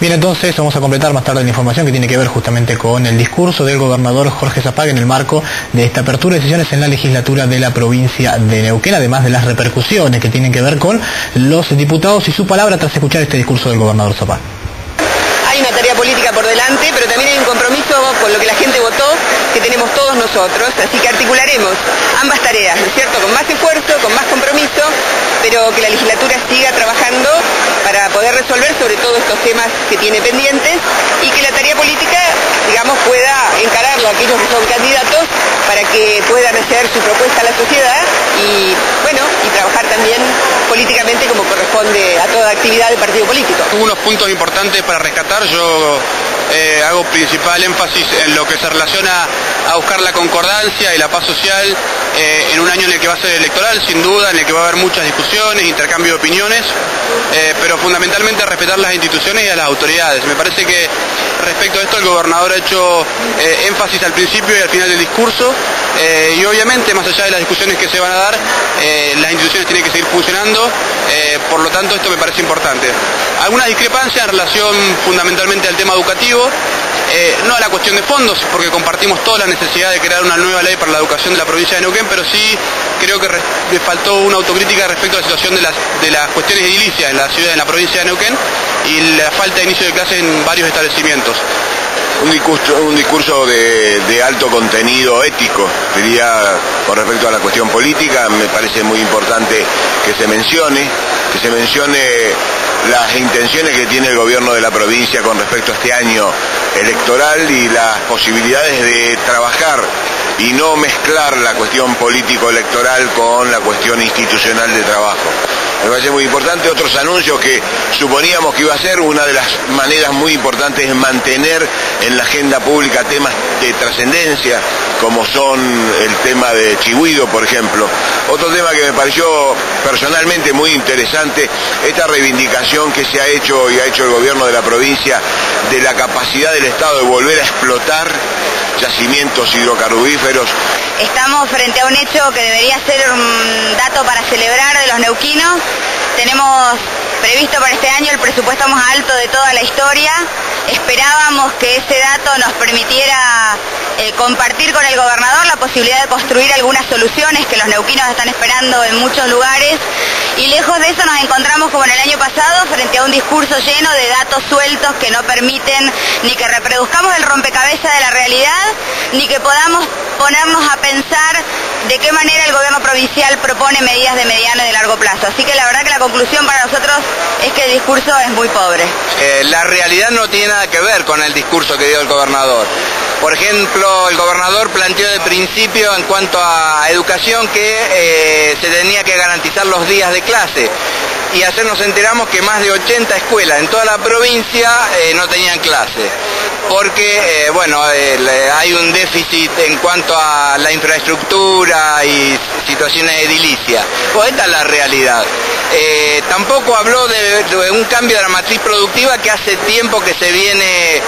Bien, entonces vamos a completar más tarde la información que tiene que ver justamente con el discurso del gobernador Jorge Sapag en el marco de esta apertura de sesiones en la legislatura de la provincia de Neuquén, además de las repercusiones que tienen que ver con los diputados y su palabra tras escuchar este discurso del gobernador Sapag. Hay una tarea política por delante, pero también hay un compromiso con lo que la gente votó, que tenemos todos nosotros, así que articularemos ambas tareas, ¿no es cierto?, con más esfuerzo, con más compromiso, pero que la legislatura siga trabajando para poder resolver sobre todo estos temas que tiene pendientes y que la tarea política, digamos, pueda encararlo a aquellos que son candidatos para que puedan hacer su propuesta a la sociedad y, bueno, y trabajar también políticamente como corresponde a toda actividad del partido político. Hubo unos puntos importantes para rescatar, yo hago principal énfasis en lo que se relaciona a buscar la concordancia y la paz social en un año en el que va a ser electoral, sin duda, en el que va a haber muchas discusiones, intercambio de opiniones, pero fundamentalmente respetar las instituciones y a las autoridades. Me parece que respecto a esto el gobernador ha hecho énfasis al principio y al final del discurso y obviamente más allá de las discusiones que se van a dar, las instituciones tienen que seguir funcionando, por lo tanto esto me parece importante. Algunas discrepancias en relación fundamentalmente al tema educativo, no a la cuestión de fondos, porque compartimos toda la necesidad de crear una nueva ley para la educación de la provincia de Neuquén, pero sí creo que le faltó una autocrítica respecto a la situación de las cuestiones edilicias en la ciudad, en la provincia de Neuquén, y la falta de inicio de clases en varios establecimientos. Un discurso de alto contenido ético, diría, con respecto a la cuestión política. Me parece muy importante que se mencione las intenciones que tiene el gobierno de la provincia con respecto a este año electoral y las posibilidades de trabajar y no mezclar la cuestión político-electoral con la cuestión institucional de trabajo. Me parece muy importante. Otros anuncios que suponíamos que iba a ser, una de las maneras muy importantes es mantener en la agenda pública temas de trascendencia, como son el tema de Chihuido, por ejemplo. Otro tema que me pareció personalmente muy interesante, esta reivindicación que se ha hecho y ha hecho el gobierno de la provincia de la capacidad del Estado de volver a explotar yacimientos hidrocarburíferos. Estamos frente a un hecho que debería ser un dato para celebrar de los neuquinos. Tenemos previsto para este año el presupuesto más alto de toda la historia. Esperábamos que ese dato nos permitiera compartir con el gobernador la posibilidad de construir algunas soluciones que los neuquinos están esperando en muchos lugares, y lejos de eso nos encontramos como en el año pasado frente a un discurso lleno de datos sueltos que no permiten ni que reproduzcamos el rompecabezas de la realidad, ni que podamos ponernos a pensar de qué manera el gobierno provincial propone medidas de mediano y de largo plazo. Así que la verdad que la conclusión para nosotros es que el discurso es muy pobre. La realidad no tiene nada que ver con el discurso que dio el gobernador. Por ejemplo, el gobernador planteó de principio en cuanto a educación que se tenía que garantizar los días de clase. Y ayer nos enteramos que más de 80 escuelas en toda la provincia no tenían clase, porque hay un déficit en cuanto a la infraestructura y situaciones edilicias. Pues esta es la realidad. Tampoco habló de un cambio de la matriz productiva que hace tiempo que se viene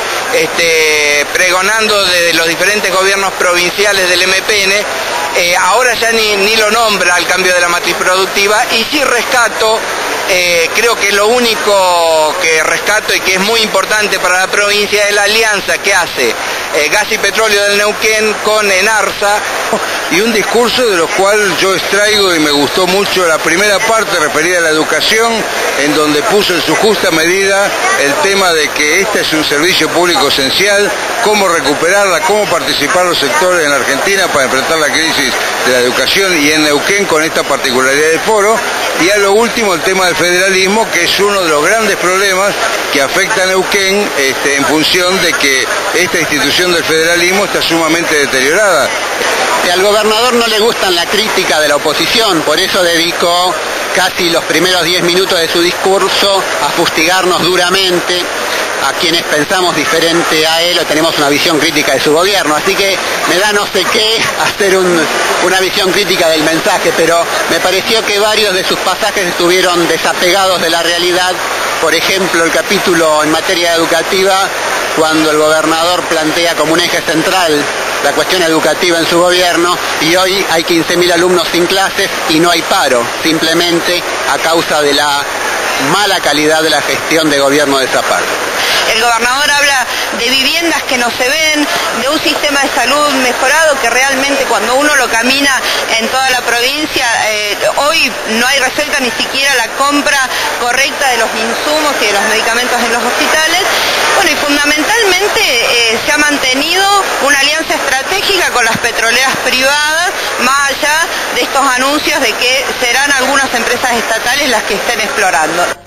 pregonando desde los diferentes gobiernos provinciales del MPN. Ahora ya ni lo nombra el cambio de la matriz productiva, y sí rescato, creo que lo único que rescato y que es muy importante para la provincia es la alianza que hace Gas y Petróleo del Neuquén con Enarsa. Y un discurso de lo cual yo extraigo, y me gustó mucho, la primera parte referida a la educación, en donde puso en su justa medida el tema de que este es un servicio público esencial, cómo recuperarla, cómo participar los sectores en la Argentina para enfrentar la crisis de la educación y en Neuquén con esta particularidad del foro. Y a lo último, el tema del federalismo, que es uno de los grandes problemas que afecta a Neuquén en función de que esta institución del federalismo está sumamente deteriorada. Al gobernador no le gustan la crítica de la oposición, por eso dedicó casi los primeros 10 minutos de su discurso a fustigarnos duramente a quienes pensamos diferente a él o tenemos una visión crítica de su gobierno. Así que me da no sé qué hacer una visión crítica del mensaje, pero me pareció que varios de sus pasajes estuvieron desapegados de la realidad. Por ejemplo, el capítulo en materia educativa, cuando el gobernador plantea como un eje central la cuestión educativa en su gobierno, y hoy hay 15.000 alumnos sin clases y no hay paro, simplemente a causa de la mala calidad de la gestión de gobierno de Zapata. El gobernador habla de viviendas que no se ven, de un sistema de salud mejorado que realmente cuando uno lo camina en toda la provincia, hoy no hay receta ni siquiera la compra correcta de los insumos y de los medicamentos en los hospitales. Bueno, y fundamentalmente se ha mantenido una alianza estratégica con las petroleras privadas, más allá de estos anuncios de que serán algunas empresas estatales las que estén explorando.